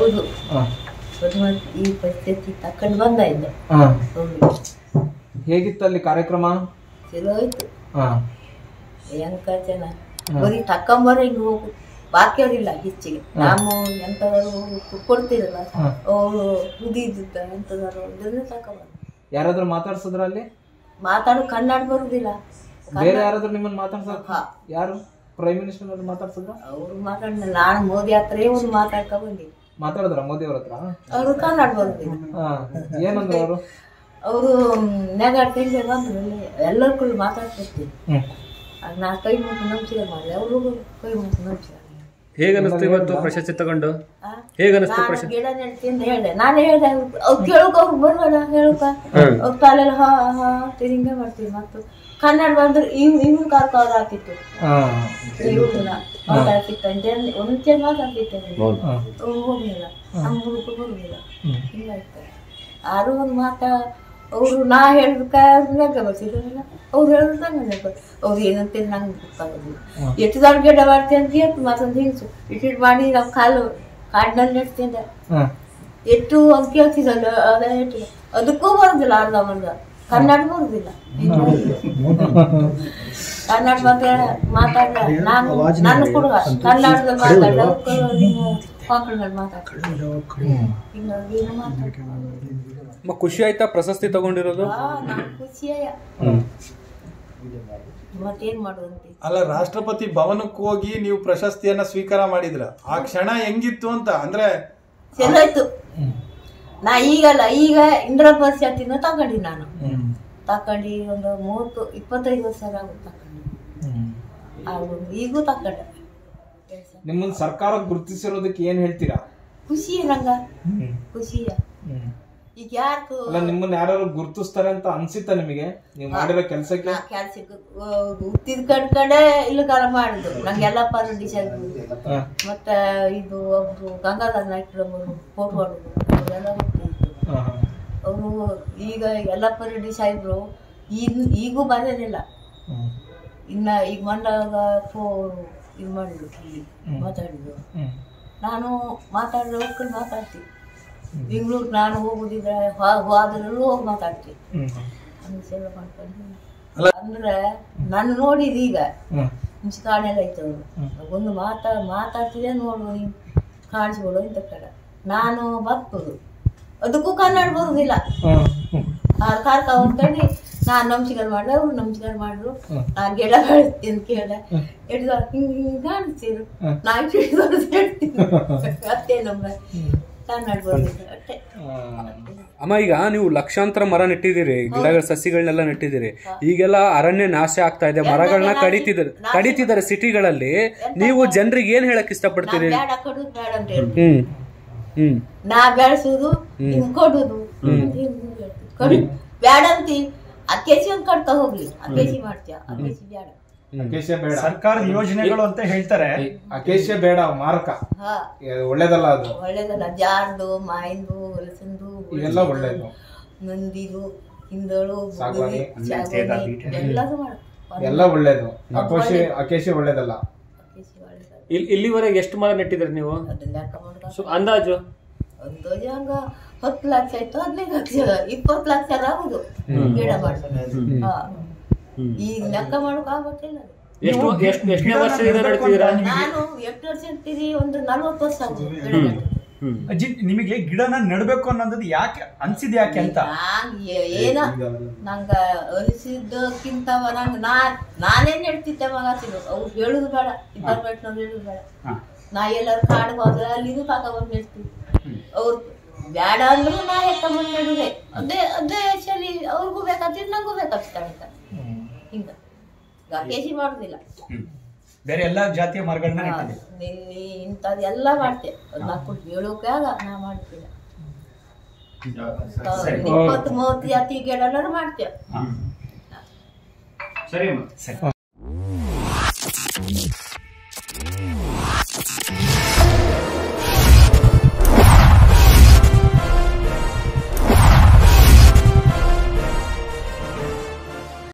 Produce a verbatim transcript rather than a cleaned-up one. ಹೌದು ಈ ಪರಿಸ್ಥಿತಿ ತಕೊಂಡು ಬಂದಿದ್ದ. ಹೇಗಿತ್ತು ಅಲ್ಲಿ ಕಾರ್ಯಕ್ರಮ? ಚೆನ್ನಾಗಿತ್ತು. ಎಂಕ ಜನ ಬರೀ ತಕ್ಕಂಬರ ಈಗ ಹೋಗು ಬಾಕಿ ಅವರಿಲ್ಲ. ಹೆಚ್ಚಿಗೆ ನಾವು ಎಂಥವರು ಕೊಡ್ತಿರಲ್ಲ ಅವರು ಉದಿದ್ದ ಎಂಥದಾರು ತಕೊಂಬ ಯಾರಾದ್ರೂ ಮಾತಾಡ್ಸಿದ್ರ? ಅಲ್ಲಿ ಮಾತಾಡೋ ಕನ್ನಡ ಬರುದಿಲ್ಲ. ಬೇರೆ ಯಾರಾದ್ರೂ ನಿಮ್ಮನ್ನು ಮಾತಾಡ್ಸ ಯಾರು ಪ್ರೈಮ್ ಮಿನಿಸ್ಟರ್ ಅವರು ಮಾತಾಡ್ಸಿದ್ರ? ಅವರು ಮಾತಾಡಿದ ನಾನು ಮೋದಿ ಹತ್ರ ಒಂದು ಮಾತಾಡ್ಕ ಬಂದಿ. ಮಾತಾಡಿದ್ರ ಮೋದಿ ಅವ್ರ ಹತ್ರ? ಅವರು ಕನ್ನಡ ಬರುದಿಲ್ಲ. ಏನಂದ್ರ ಅವರು? ಅವರು ನೆಗಾಟಿವ್ಗೆ ಬಂದ್ರು. ಎಲ್ಲರೂ ಕೂಡ ಮಾತಾಡ್ತಿರ್ತೀವಿ. ನಾ ಕೈ ಮುಟ್ಟು ನಂಬಿಕೆ ಮಾಡಿದೆ, ಅವರು ಕೈ ಮುಟ್ಟು ನಂಬಿಕೆ. ಹೇಗೆ ಅನಿಸ್ತು ಇವತ್ತು ಪ್ರಶಸ್ತಿ ತಗೊಂಡು? ಹೇಗೆ ಅನಿಸ್ತು ಪ್ರಶಸ್ತಿ? ಗಿಡ ನೆಡ್ತೀನಿ ಅಂತ ಹೇಳಿದೆ. ನಾನು ಹೇಳಿದೆ ಅವ್ರು ಕೇಳೋಕೆ ಅವ್ರು ಬರುವಾಗ ಹೇಳೋಕ ಅವ್ರ ತಾಲೆಲ್ಲ ಹಾ ಹಾ ತಿರಿಂಗ ಮಾಡ್ತೀವಿ. ಮತ್ತು ಕನ್ನಡ ಬಂದ್ರೆ ಇವ್ ಇವ್ರು ಕಾರ್ಕ ಅವ್ರು ಹಾಕಿತ್ತು ಇವ್ರನ್ನ ಅವ್ರು ಹಾಕಿತ್ತು ಅಂತ ಒಂದೇ ಮಾತು ಹಾಕಿತ್ತೇನೆ. ಹೋಗಿಲ್ಲ ನಮ್ಮ ಹುಡುಗರು ಹೋಗಿಲ್ಲ. ಹಿಂಗಾಯ್ತು ಯಾರು ಒಂದು ಮಾತಾ ಅವರು ನಾ ಹೇಳ್ಬೇಕಾದ್ರೆ ಬರ್ತಿದ್ರಲ್ಲ ಅವ್ರು ಹೇಳಿದ್ರೆ ಅವ್ರು ಏನಂತೇಳಿ ನಂಗೆ ಗೊತ್ತಾಗೋದಿಲ್ಲ. ಎಷ್ಟು ದೊಡ್ಡ ಗಿಡ ಮಾಡ್ತೀವಿ ಅಂತ ಹೇಳ್ತು ಮತ್ತೊಂದು ಹಿಂಸು ಇಟ್ಟಿಟ್ಟು ಮಾಡಿ ನಾವು ಕಾಲು ಕಾಡಿನಲ್ಲಿ ನೆಡ್ತಿದ್ದೆ. ಎಷ್ಟು ಅದು ಕೇಳ್ತಿದ್ದಲ್ಲ ಅದ ಇಟ್ಟು ಅದಕ್ಕೂ ಬರೋದಿಲ್ಲ. ಅರ್ಧ ಮಂದ ಕನ್ನಡ ಬರೋದಿಲ್ಲ. ಕನ್ನಡ ಬಗ್ಗೆ ಮಾತಾಡ್ದ ನಾನು ನಾನು ಕೂಡ ಕನ್ನಡದಲ್ಲಿ ಮಾತಾಡ್ದ ನೀವು ಪಾಕಳಲ್ಲಿ ಮಾತಾಡ್ತೀವಿ. ಹಿಂಗಾಗಿ ಏನು ಮಾತಾಡ್ತೀವಿ. ಖುಷಿ ಆಯ್ತಾ ಪ್ರಶಸ್ತಿ ತಗೊಂಡಿರೋದು? ಅಲ್ಲ, ರಾಷ್ಟ್ರಪತಿ ಭವನಕ್ಕೆ ಹೋಗಿ ನೀವು ಪ್ರಶಸ್ತಿಯನ್ನ ಸ್ವೀಕಾರ ಮಾಡಿದ್ರ, ಆ ಕ್ಷಣ ಹೆಂಗಿತ್ತು ಅಂತ ಅಂದ್ರೆ? ಚೆನ್ನಾಯ್ತು. ನಾ ಈಗಲ್ಲ ಈಗ ಇಂದಿರಾ ಪರಿಷತ್ತಿನ ತಗೊಂಡಿ. ನಾನು ತಕೊಂಡಿ ಒಂದು ಮೂವತ್ತು ಇಪ್ಪತ್ತೈದು ವರ್ಷ ತಕೊಂಡಿ. ಈಗೂ ತಕೊಂಡೆ. ನಿಮ್ಮನ್ನ ಸರ್ಕಾರ ಗುರುತಿಸಿರೋದಕ್ಕೆ ಏನ್ ಹೇಳ್ತೀರಾ? ಖುಷಿ ರಂಗ, ಖುಷಿಯ. ಈಗ ಯಾರು ನಿಮ್ಮನ್ನ ಯಾರು ಗುರ್ತಿಸ್ತಾರೆ ಅಂತ ಅನ್ಸಿತ್ತ ನಿಮಗೆ? ನೀವು ಮಾಡಿರೋ ಕೆಲಸಕ್ಕೆ ತಿರ್ಕೊಂಡ್ಕಡೆ ಇಲ್ಲಕಾರ ಮಾಡಿದ್ರು. ನಂಗೆ ಎಲ್ಲ ಪರಡಿಷನ್ ಮತ್ತೆ ಇದು ಒಬ್ರು ಗಂಗಾಧರ್ ನಾಯ್ಕರು ಫೋಟೋ ಹೊಡೆದ್ರು. ಅವರೆಲ್ಲ ಅವರು ಈಗ ಎಲ್ಲ ಪರಡಿಷ ಇದ್ರು. ಈಗ ಈಗೂ ಬರೋದಿಲ್ಲ. ಇನ್ನ ಈಗ ಮೊನ್ನಾಗ ಫೋ ಇದು ಮಾಡಿದ್ರು, ಇಲ್ಲಿ ಮಾತಾಡಿದ್ರು. ನಾನು ಮಾತಾಡಿದ ಹೋಗ್ಕೊಂಡು ಮಾತಾಡ್ತೀನಿ. ಬೆಂಗಳೂರು ನಾನು ಹೋಗುದಿದ್ರೆ ಹೋದ್ರೂ ಹೋಗಿ ಮಾತಾಡ್ತೀನಿ. ಅಂದ್ರೆ ನಾನು ನೋಡಿದ ಈಗ ಮುಂಚೆ ಕಾಣೆಲ್ಲ ಐತವ್ರು ಒಂದು ಮಾತಾ ಮಾತಾಡ್ತಿದ್ದೆ ನೋಡುವ ನೀನು ಕಾಣಿಸ್ಬಿಡು ಇಂಥ ಕಡೆ ನಾನು ಬರ್ತದು. ಅದಕ್ಕೂ ಕನ್ನಡ ಬರುದಿಲ್ಲ. ಕಾರ್ಕ ಹೊಂದ್ಕೊಂಡು ನಾನು ನಮಸ್ಕಾರ ಮಾಡಿದೆ, ಅವ್ರು ನಮಸ್ಕಾರ ಮಾಡಿದ್ರು. ನಾ ಗಿಡ ಬೆಳೆಸ್ತೀನಿ ಅಂತ ಕೇಳಿದೆ. ಹಿಡಿದ ಹಿಂಗ್ ಹಿಂಗ್ ಕಾಣಿಸ್ತೀರು. ನಾ ಹಿಡಿದು ಹೇಳ್ತೀನಿ ಅತ್ತೆ ನಮ್ಮ ಅಮ್ಮ. ಈಗ ನೀವು ಲಕ್ಷಾಂತರ ಮರ ನೆಟ್ಟಿದ್ದೀರಿ, ಗಿಡಗಳ ಸಸಿಗಳನ್ನೆಲ್ಲ ನೆಟ್ಟಿದ್ದೀರಿ. ಈಗೆಲ್ಲ ಅರಣ್ಯ ನಾಶ ಆಗ್ತಾ ಇದೆ, ಮರಗಳನ್ನ ಕಡಿತಿದ್ದಾರೆ ಕಡಿತಿದ್ದಾರೆ ಸಿಟಿಗಳಲ್ಲಿ. ನೀವು ಜನರಿಗೆ ಏನ್ ಹೇಳಕ್ ಇಷ್ಟಪಡ್ತೀರಿ? ಹ್ಮ್ ಹ್ಮ್ ನಾ ಬೆಳೆಸೋದು ಕೊಡುದು ಬೇಡ ಅಂತಿ. ಅಕ್ಕಿ ಕಡ್ತಾ ಹೋಗ್ಲಿ, ಅಕ್ಕಿ ಮಾಡ್ತೀಯ, ಅಕ್ಕಿ ಬೇಡ. ಸರ್ಕಾರದ ಯೋಜನೆಗಳು ಅಂತ ಹೇಳ್ತಾರೆ. ಅಕೇಶ ಬೇಡ, ಮಾರಕ ಒಳ್ಳೇದಲ್ಲ. ಅದು ಒಳ್ಳೇದಲ್ಲ. ಜಾರ್ದು, ಮಾಯಿಂದು, ಹೊಲಸಂದು ಇವೆಲ್ಲ ಒಳ್ಳೇದು. ನಂದಿದು, ಹಿಂದಳು, ಎಲ್ಲದು ಮಾಡ ಎಲ್ಲ ಒಳ್ಳೇದು. ಅಕೇಶ ಅಕೇಶ ಒಳ್ಳೇದಲ್ಲ. ಇಲ್ಲಿವರೆಗೆ ಎಷ್ಟು ಮರ ನೆಟ್ಟಿದ್ರಿ ನೀವು? ಅಂದಾಜು ಅಂದಾಜು ಹಂಗ ಹತ್ತು ಲಕ್ಷ ಆಯ್ತು, ಹದಿನೈದು ಲಕ್ಷ, ಇಪ್ಪತ್ತು ಲಕ್ಷ ಆಗುದು ಗಿಡ ಮಾಡ್ಸೋದು. ಈಗ ಲೆಕ್ಕ ಮಾಡೋಕೆ ಆಗೋದಿಲ್ಲ. ನಾನು ಎಷ್ಟು ವರ್ಷ ಅಂತೀರಿ? ಒಂದು ನಲ್ವತ್ತು ವರ್ಷ ಆಗುತ್ತೆ. ಅಜ್ಜಿ, ನಿಮಗೆ ಗಿಡನ ನೆಡಬೇಕು ಅನ್ನೋದು ಯಾಕೆ ಅನ್ಸಿದ್? ಯಾಕೆ ಅಂತ ಏನ ನಂಗ ಅನಿಸಿದ್ದಕ್ಕಿಂತ ನಂಗ ನಾ ನಾನೇ ನೆಡ್ತಿದ್ದೆ ಮಗ. ಅವ್ರು ಹೇಳುದು ಬೇಡ, ಇಬ್ಬರ್ಬೆಟ್ನವ್ರು ಹೇಳುದು ಬೇಡ. ನಾ ಎಲ್ಲರೂ ಕಾಡಿಗೆ ಹೋದ್ರೆ ಅಲ್ಲಿ ಇದು ಪಾಕ ಬಂದು ನೆಡ್ತೀವಿ. ಅವ್ರು ಬೇಡ ಅಂದ್ರೂ ನಾ ಹೆತ್ತ ಬಂದು ನೆಡುದೇ. ಅದೇ ಅದೇ ಚಳಿ ಅವ್ರಿಗೂ ಬೇಕಾಗ್ತಿದ್, ನಂಗೂ ಬೇಕಾಗ್ತಾಳೆ. ಹಿಂಗೇಶಿ ಮಾಡುದಿಲ್ಲ. ಬೇರೆ ಎಲ್ಲಾ ಜಾತಿಯ ಮರಗಳನ್ನ ನಿಲ್ಲಿ ಇಂಥದ್ದು ಎಲ್ಲ ಮಾಡ್ತೆ. ನಾಲ್ಕು ಹೇಳೋಕೆ ಆಗ ನಾ ಮಾಡ್ತಿಲ್ಲ. ಇಪ್ಪತ್ತ್ ಮೂವತ್ತು ಜಾತಿ ಗಿಡ ಮಾಡ್ತೇವೆ.